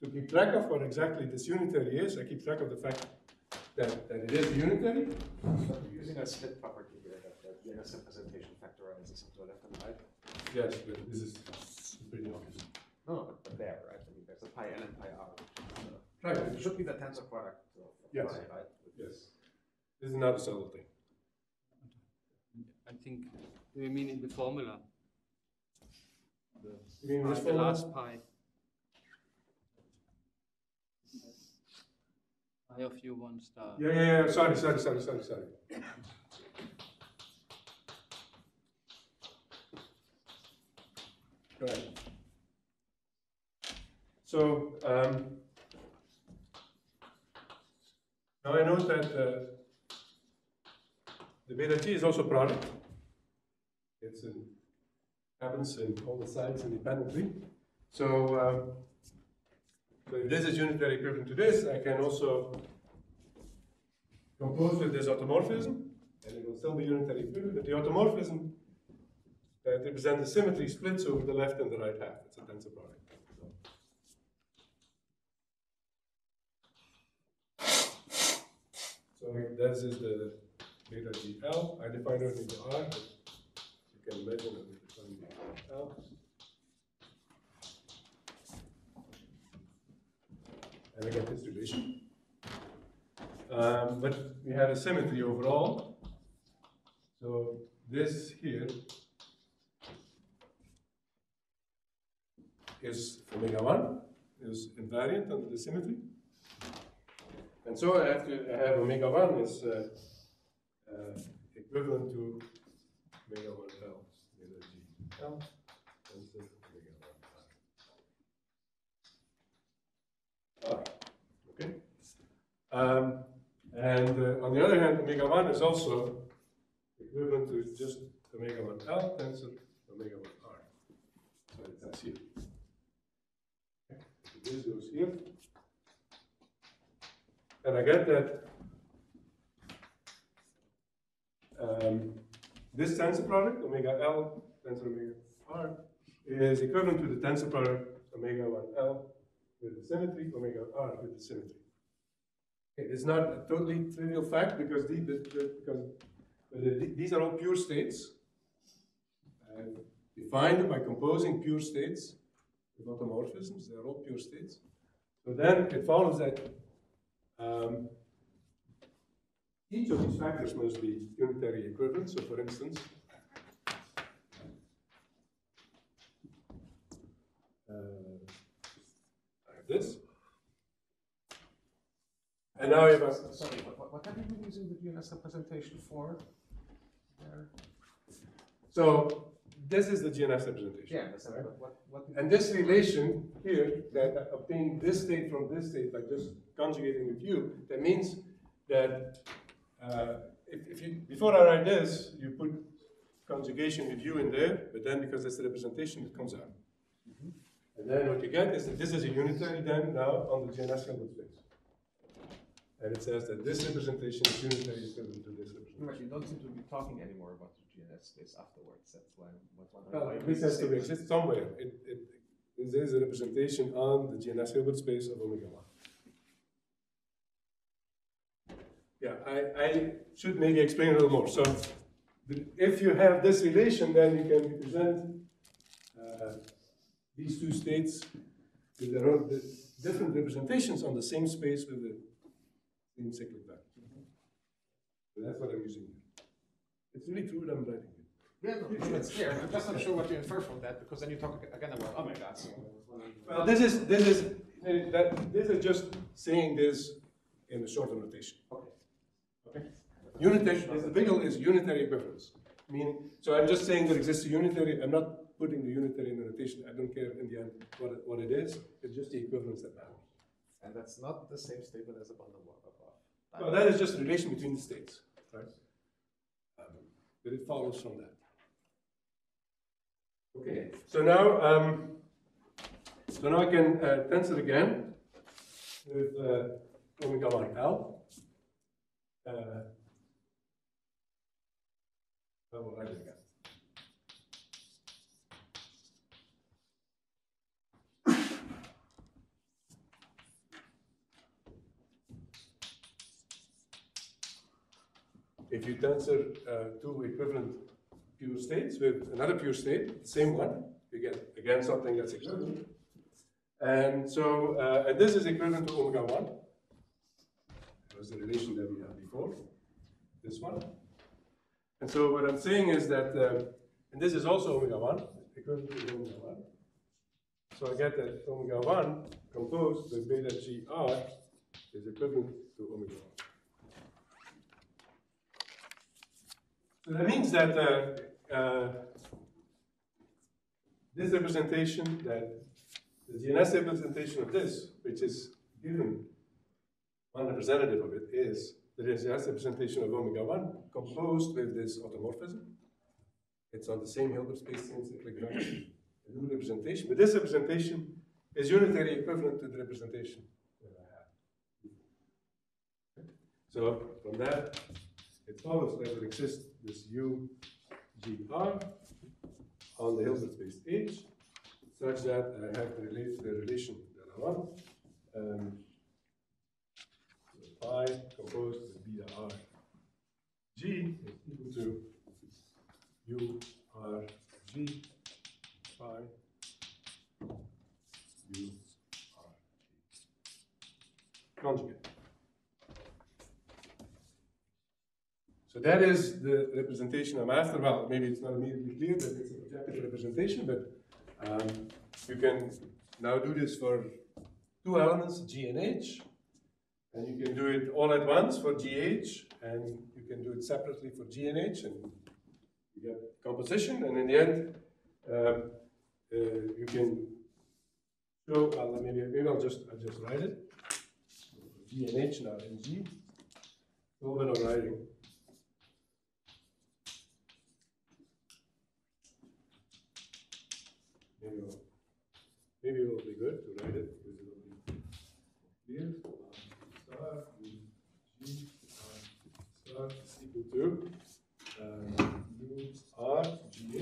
to keep track of what exactly this unitary is. I keep track of the fact that it is unitary. But we're using a split property here that the GNS representation factorizes into a left and right. Yes, but this is pretty obvious. No, but there, right? I mean, there's a pi L and pi R. Right. It should be the tensor product of yes. Pi, right? Yes. This is not a subtle thing. I think, do you mean in the formula? You mean the last pi. I of you 1 star. Yeah, yeah, yeah. Sorry. Right. So now I note that the beta T is also a product. It happens in all the sides independently. So. So if this is unitary equivalent to this, I can also compose with this automorphism, and it will still be unitary equivalent. But the automorphism that represents the symmetry splits over the left and the right half. It's a tensor product. So this is the beta GL. I define it in the R, but you can imagine that we define the L. And I get this relation. But we had a symmetry overall. So this here is omega 1, is invariant under the symmetry. And so I have omega 1 is equivalent to omega 1 L, omega G L. Okay. And on the other hand, omega 1 is also equivalent to just omega 1 L tensor omega 1 R. So that's here. Okay. So this goes here. And I get that this tensor product, omega L tensor omega R, is equivalent to the tensor product omega 1 L. With the symmetry, omega R with the symmetry. Okay, it's not a totally trivial fact because, these are all pure states. I define them by composing pure states with automorphisms, they're all pure states. So then it follows that each of these factors must be unitary equivalent. So for instance, this. And now if I... Sorry, what have you been using the GNS representation for? There? So this is the GNS representation. Yeah, that's right. And this relation here, that obtaining this state from this state by just conjugating with u, that means that if you, before I write this, you put conjugation with u in there, but then because it's the representation, it comes out. Mm-hmm. And then what you get is that this is a unitary then now on the GNS Hilbert space. And it says that this representation is unitary equivalent to this representation. But you don't seem to be talking anymore about the GNS space afterwards. That's why this has to exist somewhere. There is a representation on the GNS Hilbert space of omega 1. Yeah, I should maybe explain a little more. So if you have this relation, then you can represent these two states with their own different representations on the same space with the same cyclic back. So that's what I'm using here. It's really true what I'm writing here. Yeah, no, that's clear. I'm just not sure what you infer from that because then you talk again about omega. So. Well, this is just saying this in a shorter notation. Okay. Unitary. The big one is unitary equivalence. I mean, so I'm just saying there exists a unitary. I'm not putting the unitary in the notation. I don't care in the end what it is. It's just the equivalence that matters. And that's not the same statement as a bundle of above. No, that is just a relation between the states, right? But it follows from that. Okay. So now I can tensor again. with omega 1 tau. If you tensor two equivalent pure states with another pure state, the same one, you get again something that's equivalent. And so, and this is equivalent to omega 1. That was the relation that we had before, this one. And so what I'm saying is that, and this is also omega 1, equivalent to omega 1. So I get that omega 1 composed with beta GR is equivalent to omega 1. So that means that this representation, that the GNS representation of this, which is given, one representative of it is the GNS representation of omega 1 composed with this automorphism. It's on the same Hilbert space since it's like a new representation, but this representation is unitary equivalent to the representation that I have. So from that, it follows that there exists this UGR on the Hilbert space H, such that I have the relation that I want, phi composed with beta R G is equal to U R G phi U R G conjugate. So that is the representation I'm after. Well, maybe it's not immediately clear that it's an objective representation, but you can now do this for two elements, G and H, and you can do it all at once for GH, and you can do it separately for G and H, and you get composition, and in the end, you can show, well, maybe I'll just write it, G and H now in G, so we're not writing. Maybe it will be good to write it because it will be clear. Star G star is equal to U R G H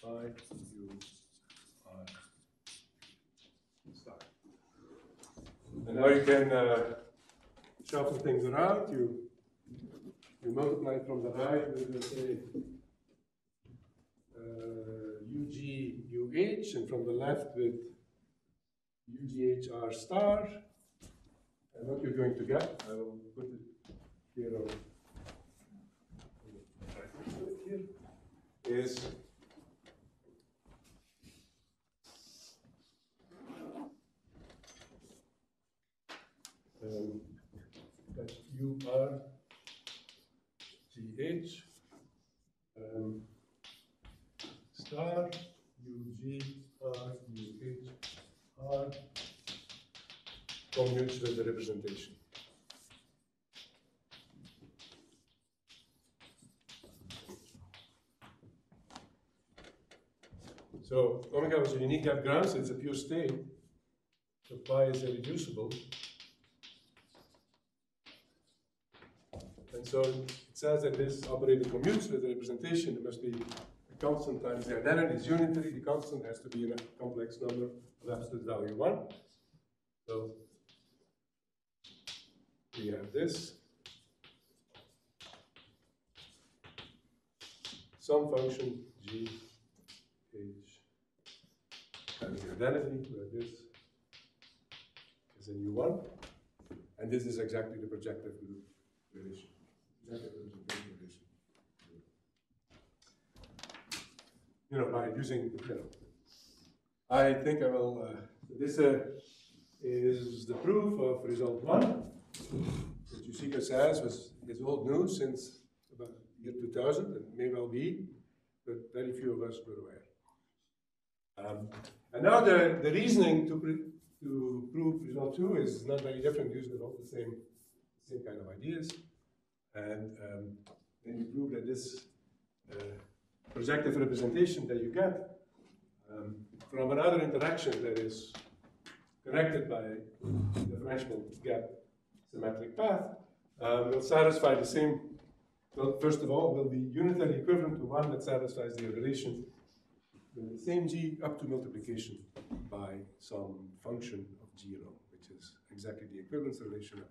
by U R star. And now you can shuffle things around. You multiply from the right with, let's say, UG UH, and from the left with UGHR star. And what you're going to get, I will put it here on here, is that URGH star UGR UH R commutes with the representation. So omega was a unique gap ground, so it's a pure state. So pi is irreducible. And so it says that this operator commutes with the representation. It must be constant times the identity is unitary. The constant has to be a complex number of absolute value 1. So we have this some function g h times the identity where this is a new one, and this is exactly the projective relation. You know, by using, you know, I think I will. This is the proof of result 1, which Yoshikawa says is old news since about the year 2000, and may well be, but very few of us were aware. And now the reasoning to prove result 2 is not very different, using all the same kind of ideas, and then you prove that this. Projective representation that you get from another interaction that is connected by the differential gap symmetric path, will satisfy the same, well, first of all, will be unitary equivalent to one that satisfies the relation with the same g up to multiplication by some function of g alone, which is exactly the equivalence relation.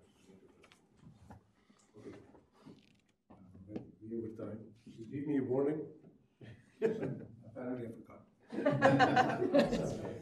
Okay. Over time. You give me a warning. Apparently I forgot.